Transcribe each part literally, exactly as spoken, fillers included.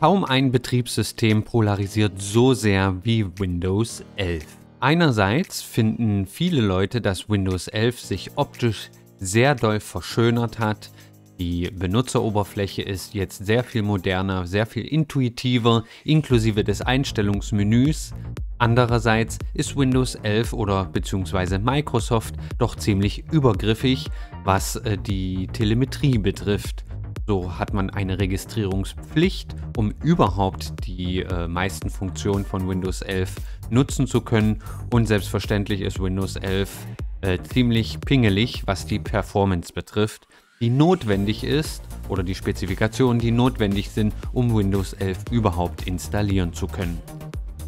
Kaum ein Betriebssystem polarisiert so sehr wie Windows elf. Einerseits finden viele Leute, dass Windows elf sich optisch sehr doll verschönert hat. Die Benutzeroberfläche ist jetzt sehr viel moderner, sehr viel intuitiver, inklusive des Einstellungsmenüs. Andererseits ist Windows elf oder beziehungsweise Microsoft doch ziemlich übergriffig, was die Telemetrie betrifft. So hat man eine Registrierungspflicht, um überhaupt die äh, meisten Funktionen von Windows elf nutzen zu können. Und selbstverständlich ist Windows elf äh, ziemlich pingelig, was die Performance betrifft, die notwendig ist, oder die Spezifikationen, die notwendig sind, um Windows elf überhaupt installieren zu können.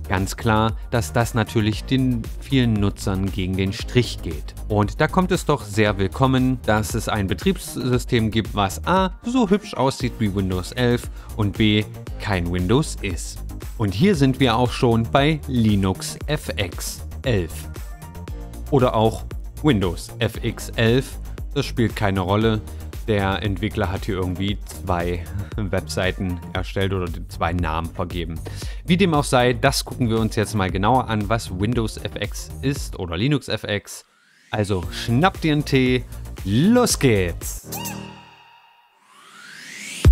Ganz klar, dass das natürlich den vielen Nutzern gegen den Strich geht. Und da kommt es doch sehr willkommen, dass es ein Betriebssystem gibt, was A so hübsch aussieht wie Windows elf und B kein Windows ist. Und hier sind wir auch schon bei Linuxfx elf. Oder auch Windowsfx elf. Das spielt keine Rolle. Der Entwickler hat hier irgendwie zwei Webseiten erstellt oder zwei Namen vergeben. Wie dem auch sei, das gucken wir uns jetzt mal genauer an, was Windowsfx ist oder Linuxfx. Also schnappt dir einen Tee, los geht's!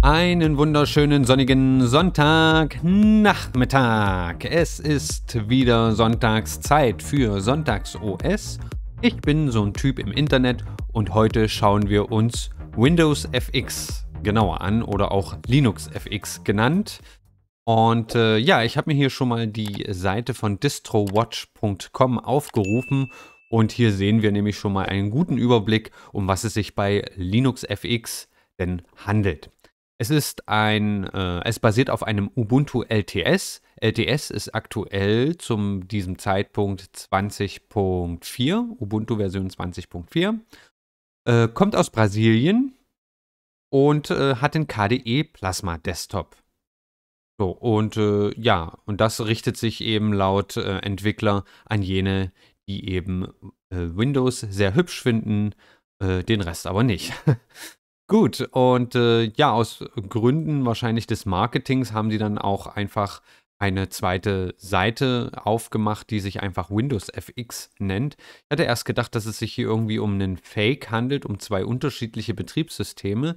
Einen wunderschönen sonnigen Sonntagnachmittag. Es ist wieder Sonntagszeit für Sonntags O S. Ich bin so ein Typ im Internet und heute schauen wir uns Windowsfx genauer an oder auch Linuxfx genannt. Und äh, ja, ich habe mir hier schon mal die Seite von distrowatch punkt com aufgerufen und hier sehen wir nämlich schon mal einen guten Überblick, um was es sich bei Linuxfx denn handelt. Es ist ein, äh, es basiert auf einem Ubuntu L T S. L T S ist aktuell zu diesem Zeitpunkt zwanzig Punkt vier, Ubuntu Version zwanzig Punkt vier. Äh, kommt aus Brasilien und äh, hat den K D E Plasma Desktop. So, und äh, ja, und das richtet sich eben laut äh, Entwickler an jene, die eben äh, Windows sehr hübsch finden, äh, den Rest aber nicht. Gut, und äh, ja, aus Gründen wahrscheinlich des Marketings haben sie dann auch einfach eine zweite Seite aufgemacht, die sich einfach Windowsfx nennt. Ich hatte erst gedacht, dass es sich hier irgendwie um einen Fake handelt, um zwei unterschiedliche Betriebssysteme.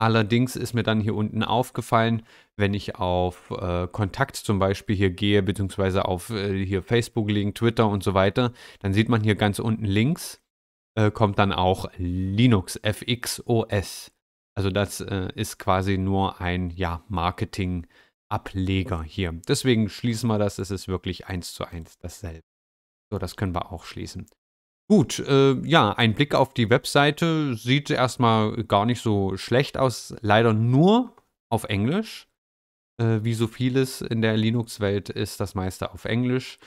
Allerdings ist mir dann hier unten aufgefallen, wenn ich auf äh, Kontakt zum Beispiel hier gehe, beziehungsweise auf äh, hier Facebook-Link, Twitter und so weiter, dann sieht man hier ganz unten links, äh, kommt dann auch Linuxfx O S. Also das äh, ist quasi nur ein ja, Marketing- Ableger hier. Deswegen schließen wir das. Es ist wirklich eins zu eins dasselbe. So, das können wir auch schließen. Gut, äh, ja, ein Blick auf die Webseite sieht erstmal gar nicht so schlecht aus. Leider nur auf Englisch. Äh, wie so vieles in der Linux-Welt ist das meiste auf Englisch.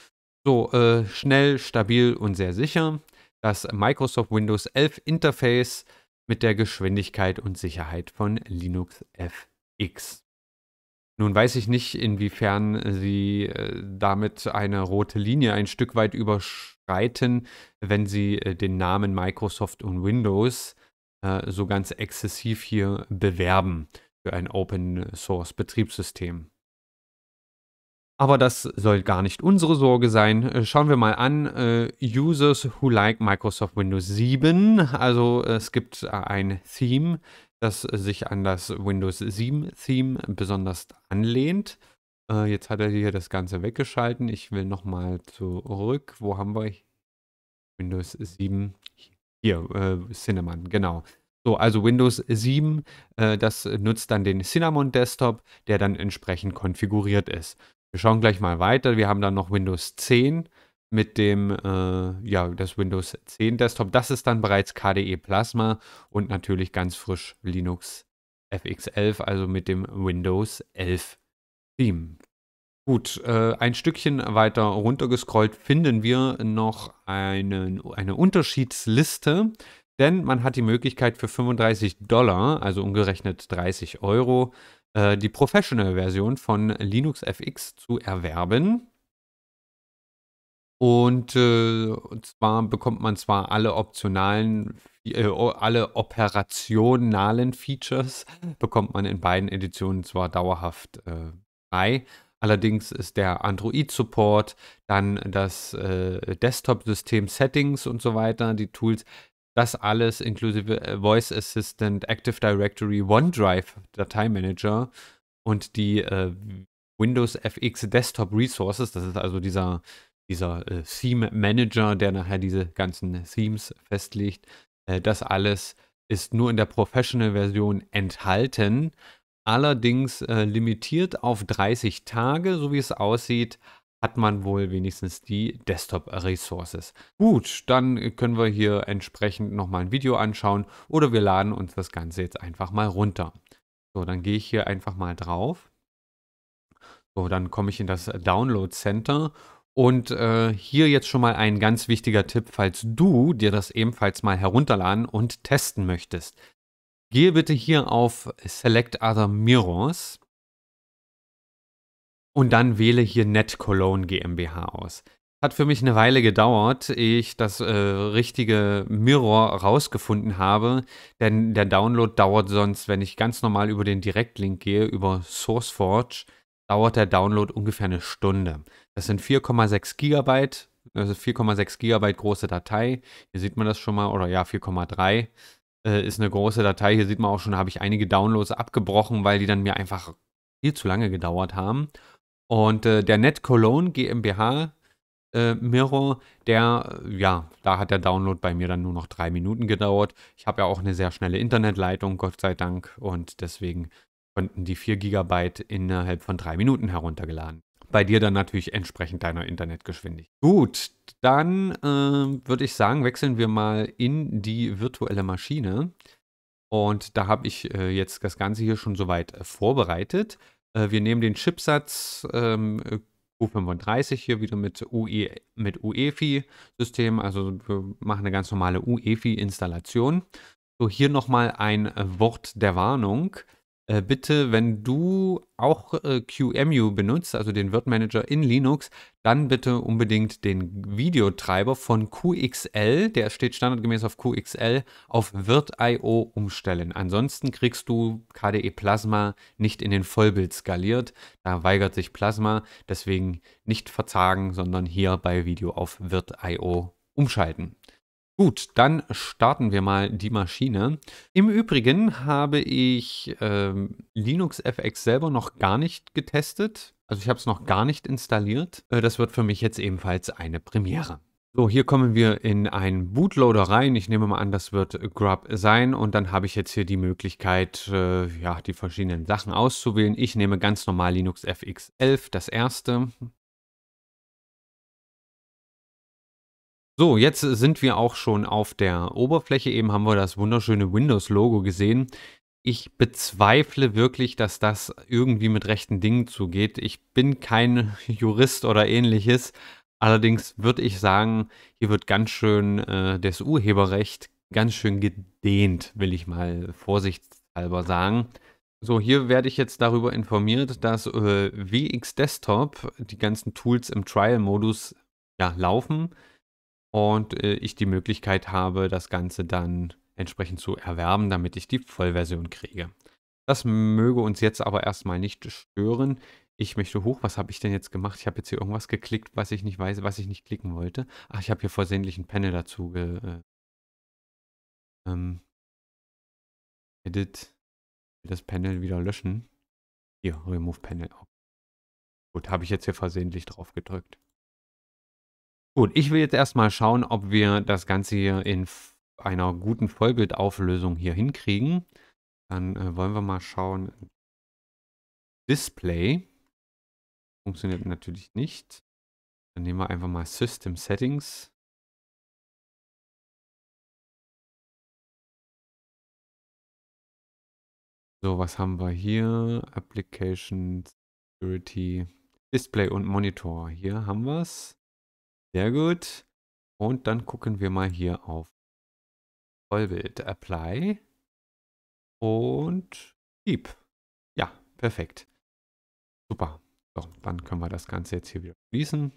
So, äh, schnell, stabil und sehr sicher. Das Microsoft Windows elf Interface mit der Geschwindigkeit und Sicherheit von Linuxfx. Nun weiß ich nicht, inwiefern sie äh, damit eine rote Linie ein Stück weit überschreiten, wenn sie äh, den Namen Microsoft und Windows äh, so ganz exzessiv hier bewerben für ein Open-Source-Betriebssystem. Aber das soll gar nicht unsere Sorge sein. Äh, schauen wir mal an, äh, Users who like Microsoft Windows sieben. Also äh, es gibt äh, ein Theme, das sich an das Windows sieben Theme besonders anlehnt. Äh, jetzt hat er hier das Ganze weggeschalten. Ich will nochmal zurück. Wo haben wir Windows sieben? Hier, äh, Cinnamon, genau. So, also Windows sieben, äh, das nutzt dann den Cinnamon Desktop, der dann entsprechend konfiguriert ist. Wir schauen gleich mal weiter. Wir haben dann noch Windows zehn mit dem, äh, ja, das Windows zehn Desktop. Das ist dann bereits K D E Plasma und natürlich ganz frisch Linuxfx elf, also mit dem Windows elf Theme. Gut, äh, ein Stückchen weiter runtergescrollt finden wir noch einen, eine Unterschiedsliste, denn man hat die Möglichkeit für fünfunddreißig Dollar, also umgerechnet dreißig Euro, äh, die Professional-Version von Linuxfx zu erwerben. Und, äh, und zwar bekommt man zwar alle optionalen, äh, alle operationalen Features, bekommt man in beiden Editionen zwar dauerhaft äh, frei. Allerdings ist der Android-Support, dann das äh, Desktop-System, Settings und so weiter, die Tools, das alles inklusive äh, Voice Assistant, Active Directory, OneDrive, Dateimanager und die äh, Windows F X Desktop Resources. Das ist also dieser, dieser äh, Theme Manager, der nachher diese ganzen Themes festlegt. Äh, das alles ist nur in der Professional-Version enthalten. Allerdings äh, limitiert auf dreißig Tage, so wie es aussieht, hat man wohl wenigstens die Desktop-Resources. Gut, dann können wir hier entsprechend nochmal ein Video anschauen oder wir laden uns das Ganze jetzt einfach mal runter. So, dann gehe ich hier einfach mal drauf. So, dann komme ich in das Download Center und äh, hier jetzt schon mal ein ganz wichtiger Tipp, falls du dir das ebenfalls mal herunterladen und testen möchtest. Gehe bitte hier auf Select Other Mirrors und dann wähle hier NetCologne GmbH aus. Hat für mich eine Weile gedauert, ehe ich das äh, richtige Mirror rausgefunden habe, denn der Download dauert sonst, wenn ich ganz normal über den Direktlink gehe, über SourceForge, dauert der Download ungefähr eine Stunde. Das sind vier Komma sechs Gigabyte, also vier Komma sechs Gigabyte große Datei. Hier sieht man das schon mal, oder ja, vier Komma drei. Ist eine große Datei. Hier sieht man auch schon, habe ich einige Downloads abgebrochen, weil die dann mir einfach viel zu lange gedauert haben. Und äh, der NetCologne GmbH äh, Mirror, der, ja, da hat der Download bei mir dann nur noch drei Minuten gedauert. Ich habe ja auch eine sehr schnelle Internetleitung, Gott sei Dank. Und deswegen konnten die vier Gigabyte innerhalb von drei Minuten heruntergeladen. Bei dir dann natürlich entsprechend deiner Internetgeschwindigkeit. Gut, dann äh, würde ich sagen, wechseln wir mal in die virtuelle Maschine. Und da habe ich äh, jetzt das Ganze hier schon soweit äh, vorbereitet. Äh, wir nehmen den Chipsatz ähm, Q fünfunddreißig hier wieder mit, U E, mit U E F I-System. Also wir machen eine ganz normale U E F I-Installation. So, hier nochmal ein äh, Wort der Warnung. Bitte, wenn du auch äh, Q E M U benutzt, also den Virt Manager in Linux, dann bitte unbedingt den Videotreiber von Q X L, der steht standardgemäß auf Q X L, auf Virt I O umstellen. Ansonsten kriegst du K D E Plasma nicht in den Vollbild skaliert, da weigert sich Plasma, deswegen nicht verzagen, sondern hier bei Video auf Virt I O umschalten. Gut, dann starten wir mal die Maschine. Im Übrigen habe ich ähm, Linuxfx selber noch gar nicht getestet. Also ich habe es noch gar nicht installiert. Äh, das wird für mich jetzt ebenfalls eine Premiere. So, hier kommen wir in einen Bootloader rein. Ich nehme mal an, das wird Grub sein. Und dann habe ich jetzt hier die Möglichkeit, äh, ja, die verschiedenen Sachen auszuwählen. Ich nehme ganz normal Linuxfx elf, das erste. So, jetzt sind wir auch schon auf der Oberfläche. Eben haben wir das wunderschöne Windows-Logo gesehen. Ich bezweifle wirklich, dass das irgendwie mit rechten Dingen zugeht. Ich bin kein Jurist oder ähnliches. Allerdings würde ich sagen, hier wird ganz schön äh, das Urheberrecht ganz schön gedehnt, will ich mal vorsichtshalber sagen. So, hier werde ich jetzt darüber informiert, dass äh, W X Desktop die ganzen Tools im Trial-Modus ja, laufen. Und äh, ich die Möglichkeit habe, das Ganze dann entsprechend zu erwerben, damit ich die Vollversion kriege. Das möge uns jetzt aber erstmal nicht stören. Ich möchte hoch, was habe ich denn jetzt gemacht? Ich habe jetzt hier irgendwas geklickt, was ich nicht weiß, was ich nicht klicken wollte. Ach, ich habe hier versehentlich ein Panel dazu ge... Äh, ähm, edit. Das Panel wieder löschen. Hier, Remove Panel. Gut, habe ich jetzt hier versehentlich drauf gedrückt. Gut, ich will jetzt erstmal schauen, ob wir das Ganze hier in einer guten Vollbildauflösung hier hinkriegen. Dann äh, wollen wir mal schauen. Display. Funktioniert natürlich nicht. Dann nehmen wir einfach mal System Settings. So, was haben wir hier? Application, Security, Display und Monitor. Hier haben wir es. Sehr gut. Und dann gucken wir mal hier auf Vollbild, Apply und Keep. Ja, perfekt. Super. So, dann können wir das Ganze jetzt hier wieder schließen.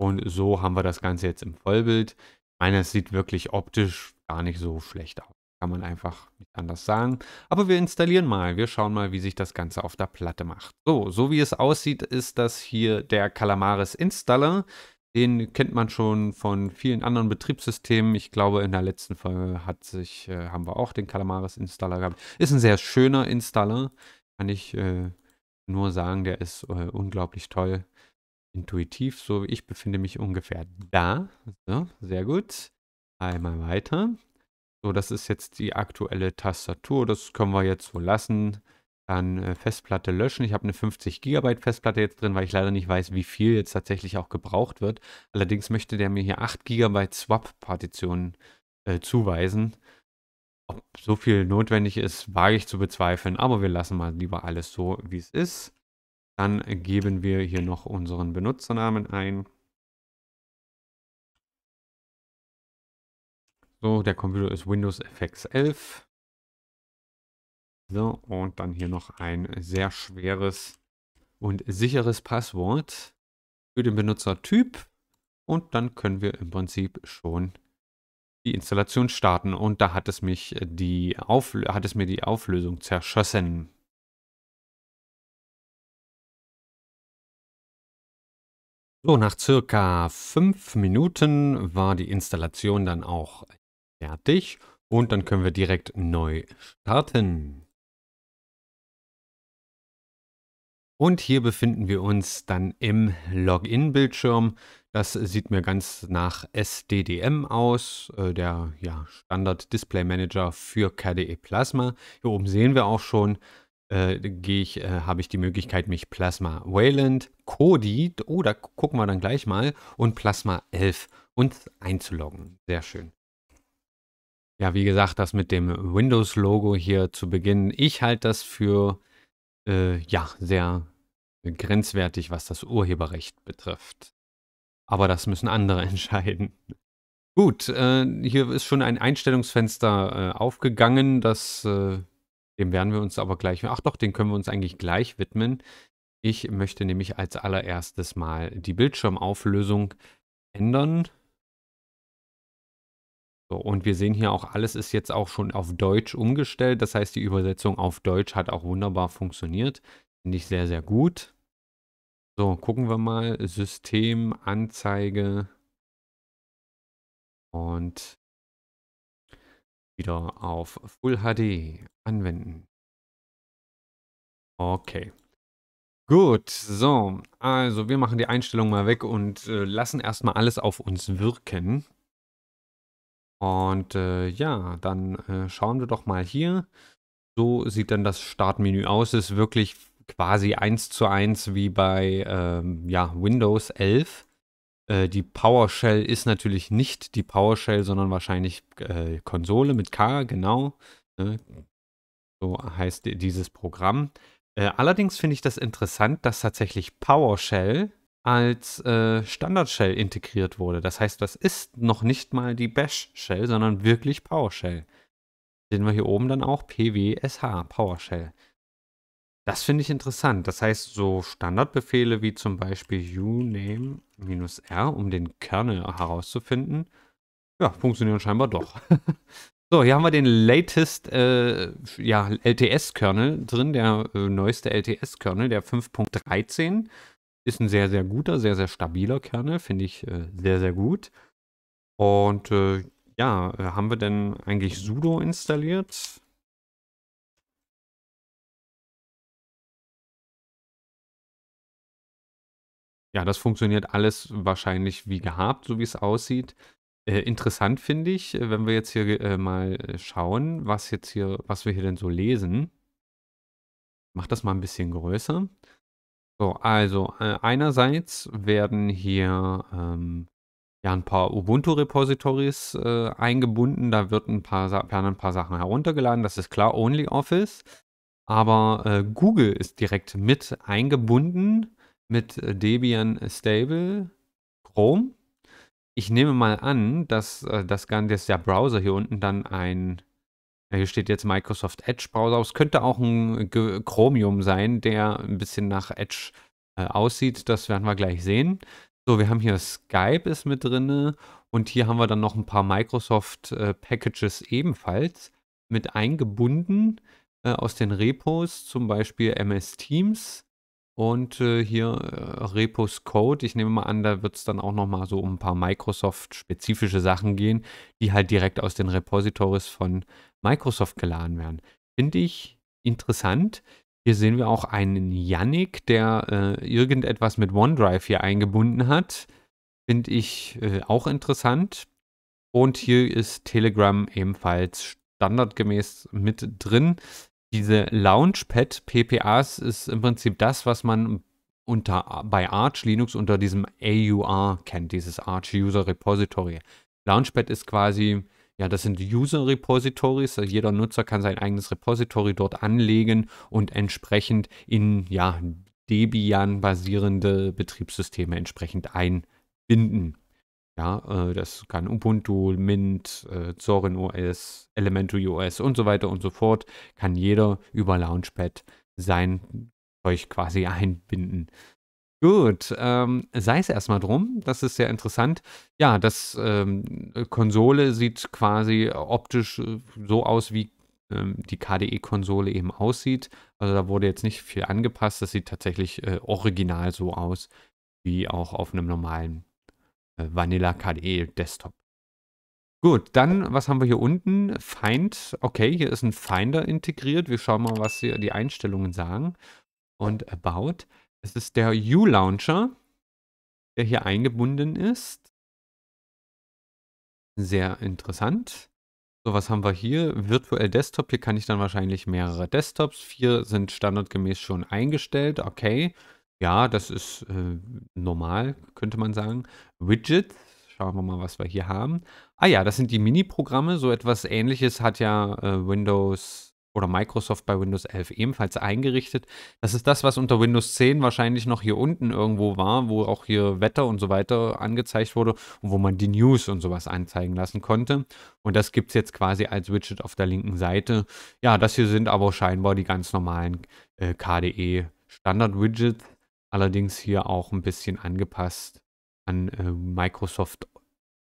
Und so haben wir das Ganze jetzt im Vollbild. Ich meine, es sieht wirklich optisch gar nicht so schlecht aus. Kann man einfach nicht anders sagen. Aber wir installieren mal. Wir schauen mal, wie sich das Ganze auf der Platte macht. So, so wie es aussieht, ist das hier der Calamares Installer. Den kennt man schon von vielen anderen Betriebssystemen. Ich glaube, in der letzten Folge hat sich, äh, haben wir auch den Calamares Installer gehabt. Ist ein sehr schöner Installer. Kann ich äh, nur sagen, der ist äh, unglaublich toll. Intuitiv, so ich befinde mich ungefähr da. So, sehr gut. Einmal weiter. So, das ist jetzt die aktuelle Tastatur. Das können wir jetzt so lassen. Dann äh, Festplatte löschen. Ich habe eine fünfzig Gigabyte Festplatte jetzt drin, weil ich leider nicht weiß, wie viel jetzt tatsächlich auch gebraucht wird. Allerdings möchte der mir hier acht Gigabyte Swap-Partitionen äh, zuweisen. Ob so viel notwendig ist, wage ich zu bezweifeln, aber wir lassen mal lieber alles so, wie es ist. Dann geben wir hier noch unseren Benutzernamen ein. So, der Computer ist Windowsfx elf. So, und dann hier noch ein sehr schweres und sicheres Passwort für den Benutzertyp. Und dann können wir im Prinzip schon die Installation starten. Und da hat es, mich die Aufl- hat es mir die Auflösung zerschossen. So, nach circa fünf Minuten war die Installation dann auch fertig. Und dann können wir direkt neu starten. Und hier befinden wir uns dann im Login-Bildschirm. Das sieht mir ganz nach S D D M aus, äh, der ja, Standard-Display-Manager für K D E Plasma. Hier oben sehen wir auch schon, äh, gehe ich, äh, habe ich die Möglichkeit, mich Plasma Wayland, Kodi, oh, da gucken wir dann gleich mal, und Plasma elf uns einzuloggen. Sehr schön. Ja, wie gesagt, das mit dem Windows-Logo hier zu Beginn, ich halte das für äh, ja, sehr grenzwertig, was das Urheberrecht betrifft. Aber das müssen andere entscheiden. Gut, äh, hier ist schon ein Einstellungsfenster äh, aufgegangen, das, äh, dem werden wir uns aber gleich, ach doch, den können wir uns eigentlich gleich widmen. Ich möchte nämlich als allererstes mal die Bildschirmauflösung ändern. So, und wir sehen hier auch, alles ist jetzt auch schon auf Deutsch umgestellt. Das heißt, die Übersetzung auf Deutsch hat auch wunderbar funktioniert. Finde ich sehr, sehr gut. So, gucken wir mal. System, Anzeige und wieder auf Full H D anwenden. Okay. Gut, so. Also, wir machen die Einstellung mal weg und äh, lassen erstmal alles auf uns wirken. Und äh, ja, dann äh, schauen wir doch mal hier. So sieht dann das Startmenü aus. Ist wirklich quasi eins zu eins wie bei ähm, ja, Windows elf. Äh, die PowerShell ist natürlich nicht die PowerShell, sondern wahrscheinlich äh, Konsole mit K, genau. Äh, so heißt dieses Programm. Äh, allerdings finde ich das interessant, dass tatsächlich PowerShell als äh, Standard-Shell integriert wurde. Das heißt, das ist noch nicht mal die Bash-Shell, sondern wirklich PowerShell. Sehen wir hier oben dann auch P W S H, PowerShell. Das finde ich interessant. Das heißt, so Standardbefehle wie zum Beispiel uname-r, um den Kernel herauszufinden, ja, funktionieren scheinbar doch. So, hier haben wir den latest äh, ja, L T S-Kernel drin, der äh, neueste L T S-Kernel, der fünf Punkt dreizehn. Ist ein sehr, sehr guter, sehr, sehr stabiler Kernel, finde ich äh, sehr, sehr gut. Und äh, ja, haben wir denn eigentlich sudo installiert? Ja, das funktioniert alles wahrscheinlich wie gehabt, so wie es aussieht. Äh, interessant finde ich, wenn wir jetzt hier äh, mal schauen, was jetzt hier, was wir hier denn so lesen. Ich mache das mal ein bisschen größer. So, also äh, einerseits werden hier ähm, ja, ein paar Ubuntu-Repositories äh, eingebunden. Da wird ein paar, werden ein paar Sachen heruntergeladen. Das ist klar, OnlyOffice. Aber äh, Google ist direkt mit eingebunden mit Debian Stable Chrome. Ich nehme mal an, dass, äh, das Ganze, dass der Browser hier unten dann ein... Hier steht jetzt Microsoft Edge Browser. Es könnte auch ein Chromium sein, der ein bisschen nach Edge äh, aussieht. Das werden wir gleich sehen. So, wir haben hier Skype ist mit drin. Und hier haben wir dann noch ein paar Microsoft äh, Packages ebenfalls. mit eingebunden äh, aus den Repos, zum Beispiel M S Teams und äh, hier äh, Repos Code. Ich nehme mal an, da wird es dann auch nochmal so um ein paar Microsoft-spezifische Sachen gehen, die halt direkt aus den Repositories von Microsoft geladen werden. Finde ich interessant. Hier sehen wir auch einen Yannick, der äh, irgendetwas mit OneDrive hier eingebunden hat. Finde ich äh, auch interessant. Und hier ist Telegram ebenfalls standardgemäß mit drin. Diese Launchpad-P P As ist im Prinzip das, was man unter, bei Arch Linux unter diesem A U R kennt, dieses Arch User Repository. Launchpad ist quasi, ja, das sind User Repositories. Also jeder Nutzer kann sein eigenes Repository dort anlegen und entsprechend in, ja, Debian basierende Betriebssysteme entsprechend einbinden. Ja, das kann Ubuntu, Mint, Zorin O S, Elementary O S und so weiter und so fort, kann jeder über Launchpad sein Zeug quasi einbinden. Gut, ähm, sei es erstmal drum, das ist sehr interessant. Ja, das ähm, Konsole sieht quasi optisch so aus, wie ähm, die K D E-Konsole eben aussieht. Also da wurde jetzt nicht viel angepasst, das sieht tatsächlich äh, original so aus, wie auch auf einem normalen Vanilla K D E Desktop. Gut, dann, was haben wir hier unten? Find. Okay, hier ist ein Finder integriert. Wir schauen mal, was hier die Einstellungen sagen. Und About. Es ist der U-Launcher, der hier eingebunden ist. Sehr interessant. So, was haben wir hier? Virtuell Desktop. Hier kann ich dann wahrscheinlich mehrere Desktops. Vier sind standardgemäß schon eingestellt. Okay. Ja, das ist äh, normal, könnte man sagen. Widget, schauen wir mal, was wir hier haben. Ah ja, das sind die Mini-Programme. So etwas Ähnliches hat ja äh, Windows oder Microsoft bei Windows elf ebenfalls eingerichtet. Das ist das, was unter Windows zehn wahrscheinlich noch hier unten irgendwo war, wo auch hier Wetter und so weiter angezeigt wurde und wo man die News und sowas anzeigen lassen konnte. Und das gibt es jetzt quasi als Widget auf der linken Seite. Ja, das hier sind aber scheinbar die ganz normalen äh, K D E-Standard-Widgets. Allerdings hier auch ein bisschen angepasst an äh, Microsoft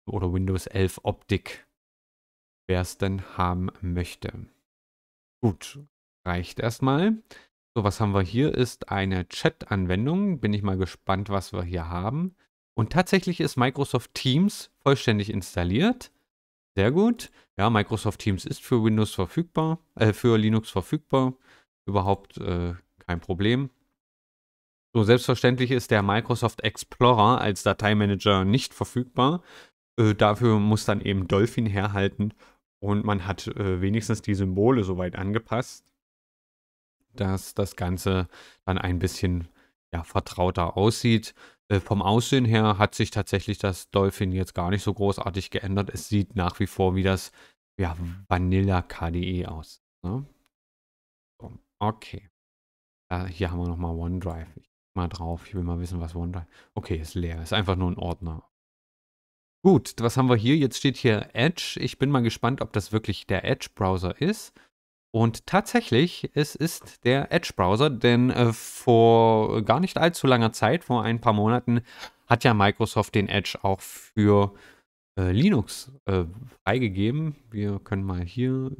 oder Windows elf Optik, wer es denn haben möchte. Gut, reicht erstmal. So, was haben wir hier? Ist eine Chat-Anwendung. Bin ich mal gespannt, was wir hier haben. Und tatsächlich ist Microsoft Teams vollständig installiert. Sehr gut. Ja, Microsoft Teams ist für Windows verfügbar, äh, für Linux verfügbar. Überhaupt äh, kein Problem. So, selbstverständlich ist der Microsoft Explorer als Dateimanager nicht verfügbar. Äh, dafür muss dann eben Dolphin herhalten und man hat äh, wenigstens die Symbole soweit angepasst, dass das Ganze dann ein bisschen, ja, vertrauter aussieht. Äh, vom Aussehen her hat sich tatsächlich das Dolphin jetzt gar nicht so großartig geändert. Es sieht nach wie vor wie das, ja, Vanilla K D E aus. Ne? So, okay. Äh, hier haben wir nochmal OneDrive. Ich mal drauf. Ich will mal wissen, was OneDrive... Okay, ist leer. Ist einfach nur ein Ordner. Gut, was haben wir hier? Jetzt steht hier Edge. Ich bin mal gespannt, ob das wirklich der Edge-Browser ist. Und tatsächlich, es ist der Edge-Browser, denn äh, vor gar nicht allzu langer Zeit, vor ein paar Monaten, hat ja Microsoft den Edge auch für äh, Linux äh, freigegeben. Wir können mal hier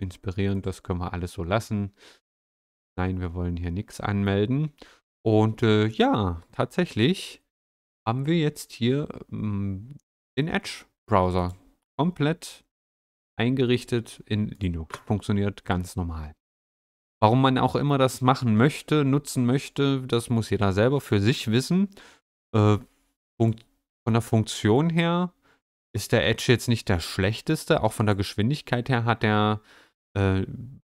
inspirierend, das können wir alles so lassen. Nein, wir wollen hier nichts anmelden. Und äh, ja, tatsächlich haben wir jetzt hier ähm, den Edge-Browser komplett eingerichtet in Linux. Funktioniert ganz normal. Warum man auch immer das machen möchte, nutzen möchte, das muss jeder selber für sich wissen. Äh, von der Funktion her ist der Edge jetzt nicht der schlechteste. Auch von der Geschwindigkeit her hat der äh,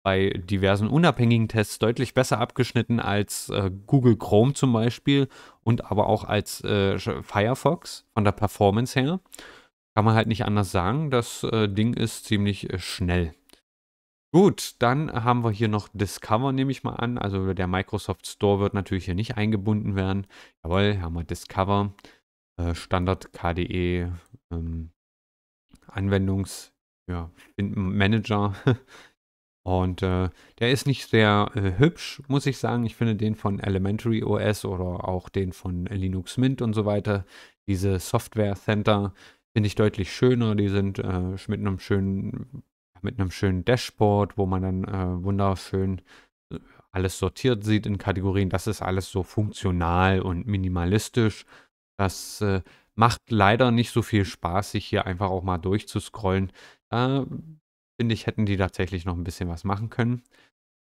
bei diversen unabhängigen Tests deutlich besser abgeschnitten als äh, Google Chrome zum Beispiel und aber auch als äh, Firefox von der Performance her. Kann man halt nicht anders sagen, das äh, Ding ist ziemlich äh, schnell. Gut, dann haben wir hier noch Discover, nehme ich mal an. Also der Microsoft Store wird natürlich hier nicht eingebunden werden. Jawohl, haben wir Discover, äh, Standard K D E, ähm, Anwendungs, ja, Manager. Und äh, der ist nicht sehr äh, hübsch, muss ich sagen. Ich finde den von Elementary O S oder auch den von Linux Mint und so weiter. Diese Software Center finde ich deutlich schöner. Die sind äh, mit einem schönen mit einem schönen Dashboard, wo man dann äh, wunderschön alles sortiert sieht in Kategorien. Das ist alles so funktional und minimalistisch. Das äh, macht leider nicht so viel Spaß, sich hier einfach auch mal durchzuscrollen. Da finde ich, hätten die tatsächlich noch ein bisschen was machen können.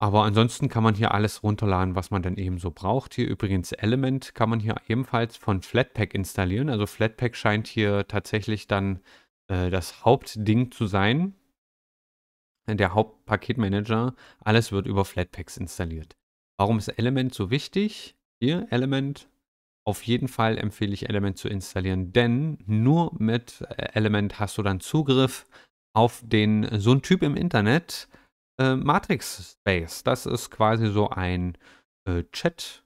Aber ansonsten kann man hier alles runterladen, was man dann eben so braucht. Hier übrigens Element kann man hier ebenfalls von Flatpak installieren. Also Flatpak scheint hier tatsächlich dann äh, das Hauptding zu sein. Der Hauptpaketmanager. Alles wird über Flatpaks installiert. Warum ist Element so wichtig? Hier Element. Auf jeden Fall empfehle ich Element zu installieren, denn nur mit Element hast du dann Zugriff auf den, so ein Typ im Internet, äh, Matrix Space. Das ist quasi so ein äh, Chat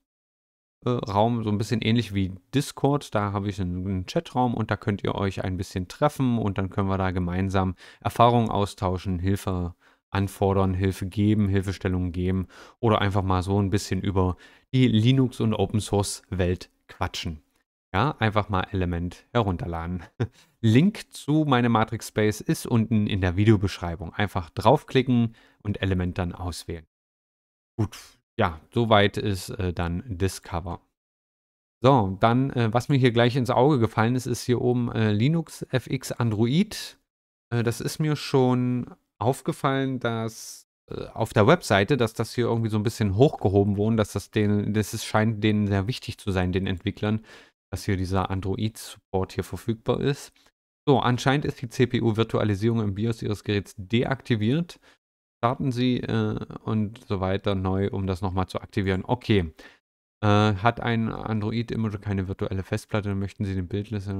äh, Raum, so ein bisschen ähnlich wie Discord. Da habe ich einen, einen Chatraum und da könnt ihr euch ein bisschen treffen und dann können wir da gemeinsam Erfahrungen austauschen, Hilfe anfordern, Hilfe geben, Hilfestellungen geben oder einfach mal so ein bisschen über die Linux- und Open-Source-Welt quatschen. Ja, einfach mal Element herunterladen. Link zu meinem Matrix Space ist unten in der Videobeschreibung. Einfach draufklicken und Element dann auswählen. Gut, ja, soweit ist äh, dann Discover. So, dann, äh, was mir hier gleich ins Auge gefallen ist, ist hier oben äh, Linuxfx Android. Äh, das ist mir schon aufgefallen, dass äh, auf der Webseite, dass das hier irgendwie so ein bisschen hochgehoben wurde, dass das denen, das ist, scheint denen sehr wichtig zu sein, den Entwicklern, dass hier dieser Android-Support hier verfügbar ist. So, anscheinend ist die C P U-Virtualisierung im BIOS Ihres Geräts deaktiviert. Starten Sie äh, und so weiter neu, um das nochmal zu aktivieren. Okay. Äh, hat ein Android-Image keine virtuelle Festplatte? Möchten Sie den Bildliste?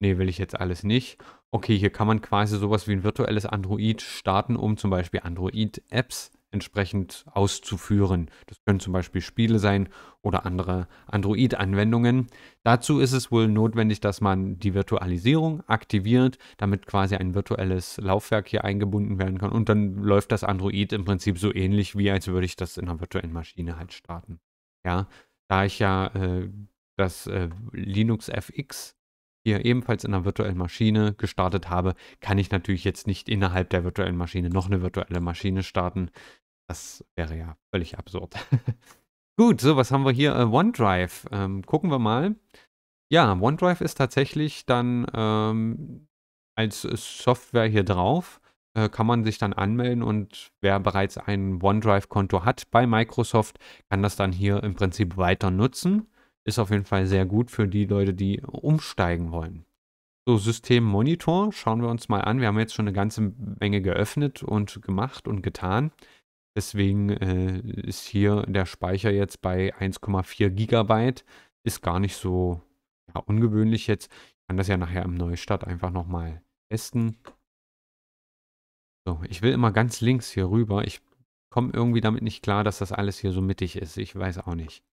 Nee, will ich jetzt alles nicht. Okay, hier kann man quasi sowas wie ein virtuelles Android starten, um zum Beispiel Android-Apps entsprechend auszuführen. Das können zum Beispiel Spiele sein oder andere Android-Anwendungen. Dazu ist es wohl notwendig, dass man die Virtualisierung aktiviert, damit quasi ein virtuelles Laufwerk hier eingebunden werden kann. Und dann läuft das Android im Prinzip so ähnlich, wie als würde ich das in einer virtuellen Maschine halt starten. Ja, da ich ja äh, das äh, Linuxfx hier ebenfalls in einer virtuellen Maschine gestartet habe, kann ich natürlich jetzt nicht innerhalb der virtuellen Maschine noch eine virtuelle Maschine starten. Das wäre ja völlig absurd. Gut, so, was haben wir hier? Äh, OneDrive. Ähm, gucken wir mal. Ja, OneDrive ist tatsächlich dann ähm, als Software hier drauf. Äh, kann man sich dann anmelden und wer bereits ein OneDrive-Konto hat bei Microsoft, kann das dann hier im Prinzip weiter nutzen. Ist auf jeden Fall sehr gut für die Leute, die umsteigen wollen. So, Systemmonitor schauen wir uns mal an. Wir haben jetzt schon eine ganze Menge geöffnet und gemacht und getan. Deswegen äh, ist hier der Speicher jetzt bei eins Komma vier Gigabyte. Ist gar nicht so ja, ungewöhnlich jetzt. Ich kann das ja nachher im Neustart einfach nochmal testen. So, ich will immer ganz links hier rüber. Ich komme irgendwie damit nicht klar, dass das alles hier so mittig ist. Ich weiß auch nicht.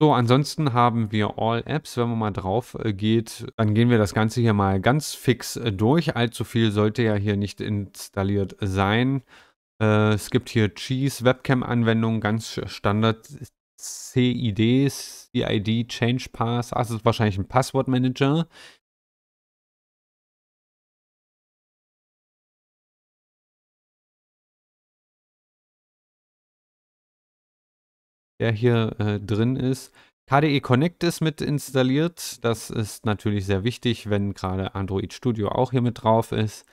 So, ansonsten haben wir All Apps. Wenn man mal drauf geht, dann gehen wir das Ganze hier mal ganz fix durch. Allzu viel sollte ja hier nicht installiert sein. Äh, es gibt hier Cheese, Webcam-Anwendungen, ganz Standard, C I D, C I D, Change Pass. Ach, das ist wahrscheinlich ein Passwortmanager. Der hier äh, drin ist. K D E Connect ist mit installiert. Das ist natürlich sehr wichtig, wenn gerade Android Studio auch hier mit drauf ist.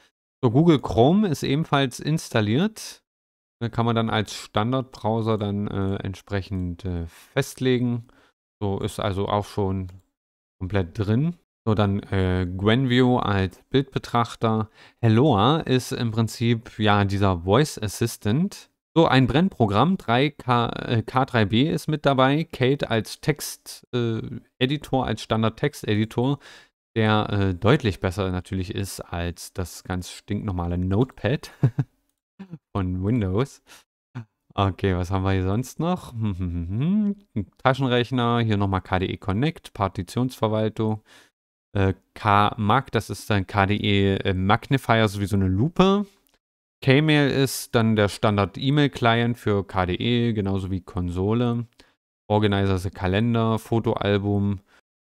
So, Google Chrome ist ebenfalls installiert. Da kann man dann als Standardbrowser dann äh, entsprechend äh, festlegen. So, ist also auch schon komplett drin. So, dann äh, GwenView als Bildbetrachter. Helloa ist im Prinzip ja dieser Voice Assistant. So, ein Brennprogramm, drei K, äh, K drei B ist mit dabei, Kate als Texteditor, äh, als Standard-Texteditor, der äh, deutlich besser natürlich ist als das ganz stinknormale Notepad von Windows. Okay, was haben wir hier sonst noch? Taschenrechner, hier nochmal K D E Connect, Partitionsverwaltung, äh, K Mag, das ist dann K D E äh, Magnifier, so wie so eine Lupe. K-Mail ist dann der Standard-E-Mail-Client für K D E, genauso wie Konsole. Organizer ist der Kalender, Fotoalbum.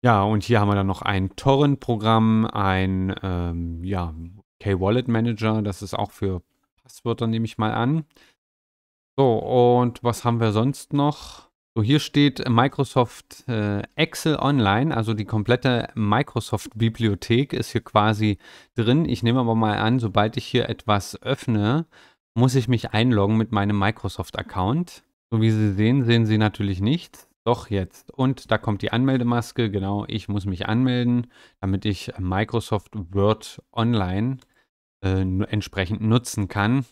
Ja, und hier haben wir dann noch ein Torrent-Programm, ein ähm, ja, K-Wallet Manager, das ist auch für Passwörter, nehme ich mal an. So, und was haben wir sonst noch? So, hier steht Microsoft äh, Excel Online, also die komplette Microsoft-Bibliothek ist hier quasi drin. Ich nehme aber mal an, sobald ich hier etwas öffne, muss ich mich einloggen mit meinem Microsoft-Account. So wie Sie sehen, sehen Sie natürlich nichts. Doch jetzt. Und da kommt die Anmeldemaske. Genau, ich muss mich anmelden, damit ich Microsoft Word Online äh, entsprechend nutzen kann.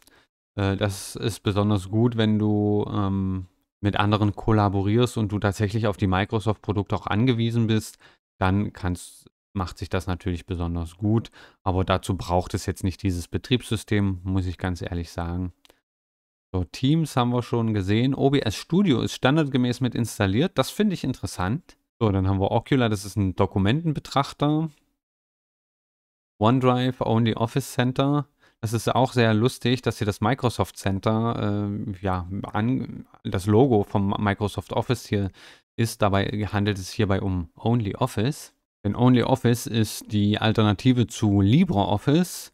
Äh, das ist besonders gut, wenn du ähm, mit anderen kollaborierst und du tatsächlich auf die Microsoft-Produkte auch angewiesen bist. Dann kannst, macht sich das natürlich besonders gut. Aber dazu braucht es jetzt nicht dieses Betriebssystem, muss ich ganz ehrlich sagen. So, Teams haben wir schon gesehen. O B S Studio ist standardgemäß mit installiert. Das finde ich interessant. So, dann haben wir Ocular, das ist ein Dokumentenbetrachter. OneDrive, Only Office Center. Das ist auch sehr lustig, dass hier das Microsoft Center, äh, ja, an, das Logo vom Microsoft Office hier ist. Dabei handelt es hierbei um Only Office. Denn Only Office ist die Alternative zu LibreOffice,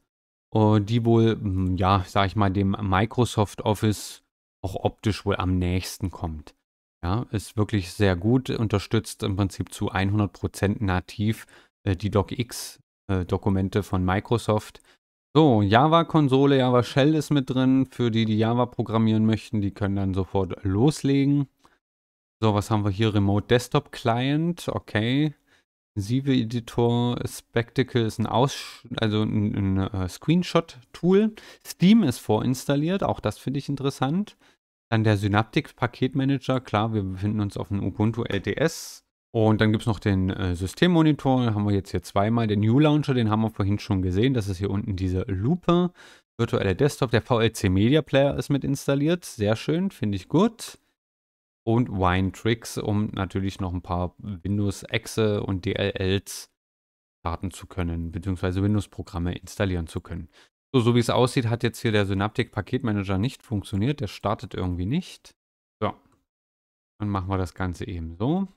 die wohl, ja, sag ich mal, dem Microsoft Office auch optisch wohl am nächsten kommt. Ja, ist wirklich sehr gut, unterstützt im Prinzip zu hundert Prozent nativ äh, die DocX-Dokumente äh, von Microsoft. So, Java-Konsole, Java Shell ist mit drin. Für die, die Java programmieren möchten, die können dann sofort loslegen. So, was haben wir hier? Remote Desktop Client, okay. Sieve Editor, Spectacle ist ein, Aus also ein, ein Screenshot-Tool. Steam ist vorinstalliert, auch das finde ich interessant. Dann der Synaptic-Paketmanager, klar, wir befinden uns auf dem Ubuntu L T S. Und dann gibt es noch den äh, Systemmonitor, den haben wir jetzt hier zweimal. Den New Launcher, den haben wir vorhin schon gesehen, das ist hier unten diese Lupe. Virtueller Desktop, der V L C Media Player ist mit installiert, sehr schön, finde ich gut. Und Wine-Tricks, um natürlich noch ein paar Windows-Exe und D L Ls starten zu können, beziehungsweise Windows-Programme installieren zu können. So, so wie es aussieht, hat jetzt hier der Synaptic-Paketmanager nicht funktioniert. Der startet irgendwie nicht. So, dann machen wir das Ganze eben so.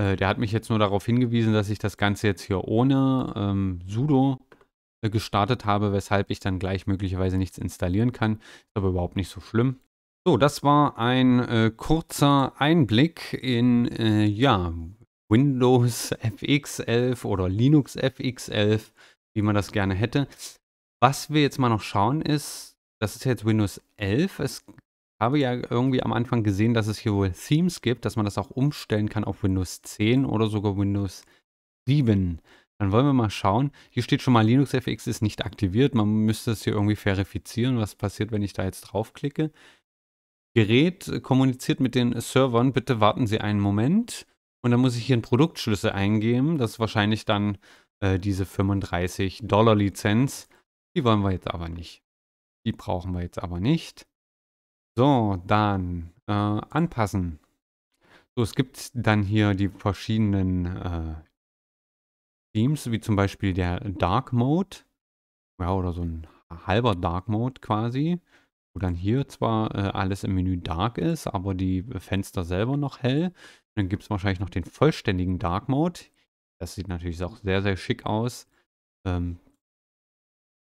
Äh, der hat mich jetzt nur darauf hingewiesen, dass ich das Ganze jetzt hier ohne ähm, sudo äh, gestartet habe, weshalb ich dann gleich möglicherweise nichts installieren kann. Ist aber überhaupt nicht so schlimm. So, das war ein äh, kurzer Einblick in äh, ja, Windows F X elf oder Linux F X elf, wie man das gerne hätte. Was wir jetzt mal noch schauen ist, das ist jetzt Windows elf. Es habe ja irgendwie am Anfang gesehen, dass es hier wohl Themes gibt, dass man das auch umstellen kann auf Windows zehn oder sogar Windows sieben. Dann wollen wir mal schauen. Hier steht schon mal, Linux F X ist nicht aktiviert. Man müsste es hier irgendwie verifizieren, was passiert, wenn ich da jetzt draufklicke. Gerät kommuniziert mit den Servern, bitte warten Sie einen Moment. Und dann muss ich hier einen Produktschlüssel eingeben. Das ist wahrscheinlich dann äh, diese fünfunddreißig Dollar Lizenz. Die wollen wir jetzt aber nicht. Die brauchen wir jetzt aber nicht. So, dann äh, anpassen. So, es gibt dann hier die verschiedenen äh, Themes, wie zum Beispiel der Dark Mode. Ja, oder so ein halber Dark Mode quasi. Wo dann hier zwar äh, alles im Menü dark ist, aber die Fenster selber noch hell. Dann gibt es wahrscheinlich noch den vollständigen Dark Mode. Das sieht natürlich auch sehr, sehr schick aus. Ähm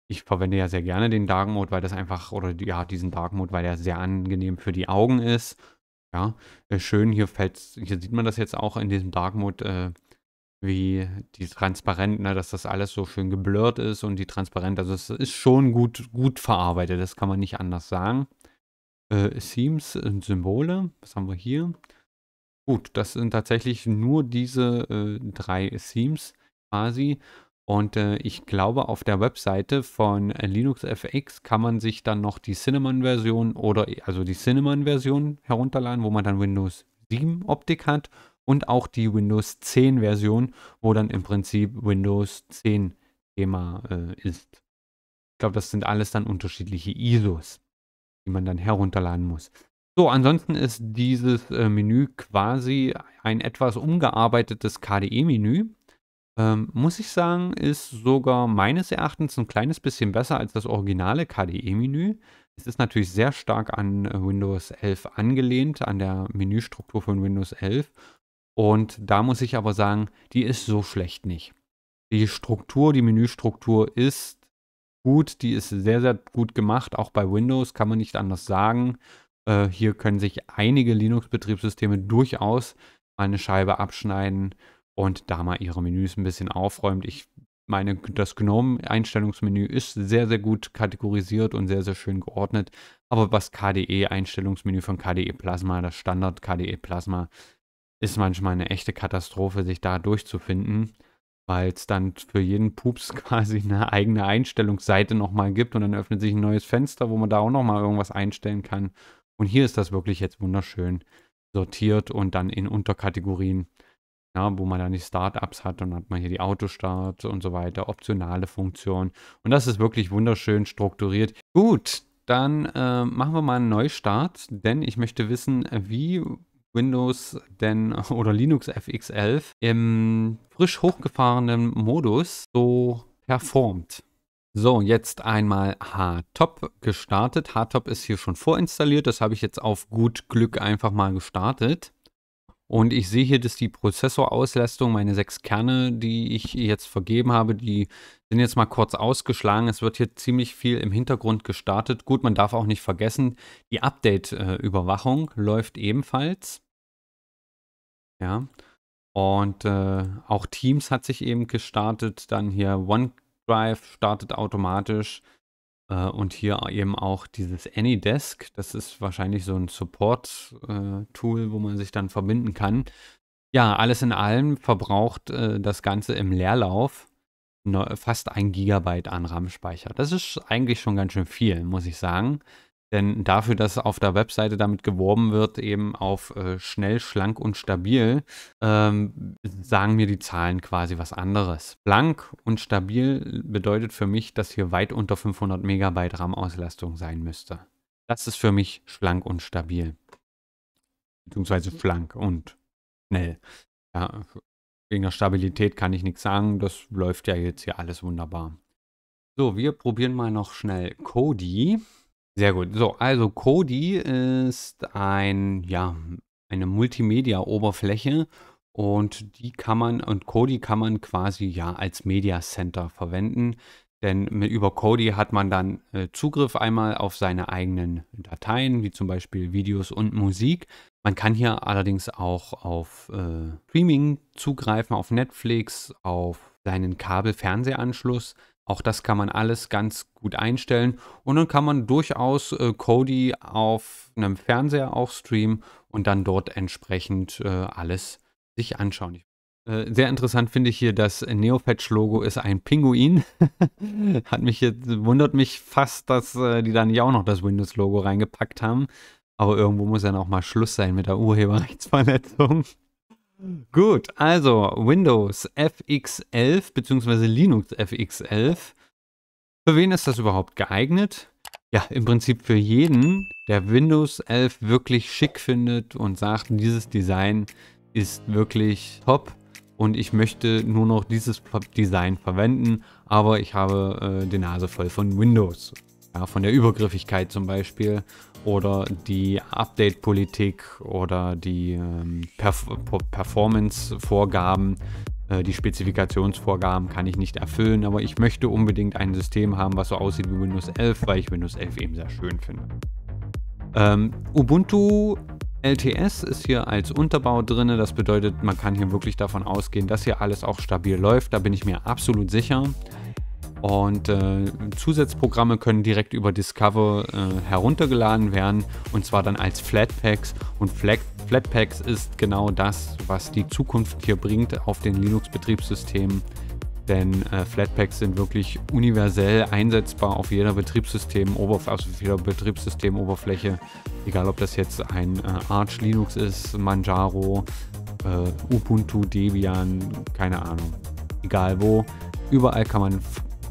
ich verwende ja sehr gerne den Dark Mode, weil das einfach, oder ja, diesen Dark Mode, weil der sehr angenehm für die Augen ist. Ja, äh, schön, hier fällt, hier sieht man das jetzt auch in diesem Dark Mode, äh, wie die transparent, ne, dass das alles so schön geblurrt ist und die transparent, also es ist schon gut, gut verarbeitet, das kann man nicht anders sagen. Äh, Themes und Symbole, was haben wir hier? Gut, das sind tatsächlich nur diese äh, drei Themes quasi und äh, ich glaube, auf der Webseite von Linux F X kann man sich dann noch die Cinnamon-Version oder also die Cinnamon-Version herunterladen, wo man dann Windows sieben Optik hat. Und auch die Windows zehn Version, wo dann im Prinzip Windows zehn Thema äh, ist. Ich glaube, das sind alles dann unterschiedliche I S Os, die man dann herunterladen muss. So, ansonsten ist dieses äh, Menü quasi ein etwas umgearbeitetes K D E-Menü. Ähm, muss ich sagen, ist sogar meines Erachtens ein kleines bisschen besser als das originale K D E-Menü. Es ist natürlich sehr stark an Windows elf angelehnt, an der Menüstruktur von Windows elf. Und da muss ich aber sagen, die ist so schlecht nicht. Die Struktur, die Menüstruktur ist gut, die ist sehr, sehr gut gemacht, auch bei Windows kann man nicht anders sagen. Äh, hier können sich einige Linux-Betriebssysteme durchaus mal eine Scheibe abschneiden und da mal ihre Menüs ein bisschen aufräumt. Ich meine, das GNOME-Einstellungsmenü ist sehr, sehr gut kategorisiert und sehr, sehr schön geordnet. Aber das K D E-Einstellungsmenü von K D E Plasma, das Standard K D E Plasma, ist manchmal eine echte Katastrophe, sich da durchzufinden, weil es dann für jeden Pups quasi eine eigene Einstellungsseite nochmal gibt und dann öffnet sich ein neues Fenster, wo man da auch nochmal irgendwas einstellen kann. Und hier ist das wirklich jetzt wunderschön sortiert und dann in Unterkategorien. Ja, wo man dann die Startups hat und dann hat man hier die Autostart und so weiter, optionale Funktionen. Und das ist wirklich wunderschön strukturiert. Gut, dann äh, machen wir mal einen Neustart, denn ich möchte wissen, wie Windows denn oder Linux F X elf im frisch hochgefahrenen Modus so performt. So, jetzt einmal H T O P gestartet. H T O P ist hier schon vorinstalliert, das habe ich jetzt auf gut Glück einfach mal gestartet. Und ich sehe hier, dass die Prozessorauslastung, meine sechs Kerne, die ich jetzt vergeben habe, die sind jetzt mal kurz ausgeschlagen. Es wird hier ziemlich viel im Hintergrund gestartet. Gut, man darf auch nicht vergessen, die Update-Überwachung läuft ebenfalls. Ja, und äh, auch Teams hat sich eben gestartet. Dann hier OneDrive startet automatisch. Und hier eben auch dieses AnyDesk, das ist wahrscheinlich so ein Support-Tool, äh, wo man sich dann verbinden kann. Ja, alles in allem verbraucht äh, das Ganze im Leerlauf ne, fast ein Gigabyte an RAM-Speicher. Das ist eigentlich schon ganz schön viel, muss ich sagen. Denn dafür, dass auf der Webseite damit geworben wird, eben auf äh, schnell, schlank und stabil, ähm, sagen mir die Zahlen quasi was anderes. Schlank und stabil bedeutet für mich, dass hier weit unter fünfhundert Megabyte RAM-Auslastung sein müsste. Das ist für mich schlank und stabil. Beziehungsweise schlank und schnell. Ja, wegen der Stabilität kann ich nichts sagen. Das läuft ja jetzt hier alles wunderbar. So, wir probieren mal noch schnell Kodi. Sehr gut. So, also Kodi ist ein, ja, eine Multimedia-Oberfläche und die kann man, und Kodi kann man quasi ja als Media Center verwenden, denn mit, über Kodi hat man dann äh, Zugriff einmal auf seine eigenen Dateien, wie zum Beispiel Videos und Musik. Man kann hier allerdings auch auf äh, Streaming zugreifen, auf Netflix, auf seinen Kabelfernsehanschluss. Auch das kann man alles ganz gut einstellen und dann kann man durchaus äh, Kodi auf einem Fernseher auch streamen und dann dort entsprechend äh, alles sich anschauen. Äh, sehr interessant finde ich hier, das Neofetch-Logo ist ein Pinguin. Hat mich jetzt, wundert mich fast, dass äh, die dann ja auch noch das Windows-Logo reingepackt haben. Aber irgendwo muss dann auch mal Schluss sein mit der Urheberrechtsverletzung. Gut, also Windows F X elf bzw. Linux F X elf. Für wen ist das überhaupt geeignet? Ja, im Prinzip für jeden, der Windows elf wirklich schick findet und sagt, dieses Design ist wirklich top und ich möchte nur noch dieses Design verwenden, aber ich habe äh, die Nase voll von Windows. Ja, von der Übergriffigkeit zum Beispiel oder die Update-Politik oder die ähm, Perf- Performance-Vorgaben, äh, die Spezifikationsvorgaben kann ich nicht erfüllen, aber ich möchte unbedingt ein System haben, was so aussieht wie Windows elf, weil ich Windows elf eben sehr schön finde. Ähm, Ubuntu L T S ist hier als Unterbau drin, das bedeutet, man kann hier wirklich davon ausgehen, dass hier alles auch stabil läuft, da bin ich mir absolut sicher. Und äh, Zusatzprogramme können direkt über Discover äh, heruntergeladen werden und zwar dann als Flatpaks. Und Flat Flatpaks ist genau das, was die Zukunft hier bringt auf den Linux-Betriebssystemen. Denn äh, Flatpaks sind wirklich universell einsetzbar auf jeder Betriebssystemoberfläche, also auf jeder Betriebssystemoberfläche. Egal, ob das jetzt ein äh, Arch Linux ist, Manjaro, äh, Ubuntu, Debian, keine Ahnung. Egal wo, überall kann man...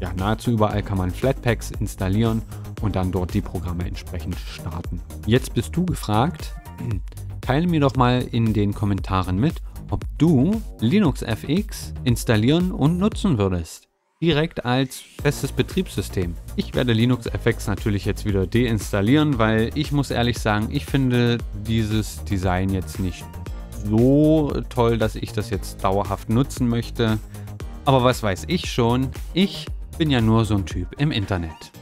Ja, nahezu überall kann man Flatpaks installieren und dann dort die Programme entsprechend starten. Jetzt bist du gefragt, teile mir doch mal in den Kommentaren mit, ob du Linux F X installieren und nutzen würdest. Direkt als festes Betriebssystem. Ich werde Linux F X natürlich jetzt wieder deinstallieren, weil ich muss ehrlich sagen, ich finde dieses Design jetzt nicht so toll, dass ich das jetzt dauerhaft nutzen möchte. Aber was weiß ich schon? Ich bin ja nur so ein Typ im Internet.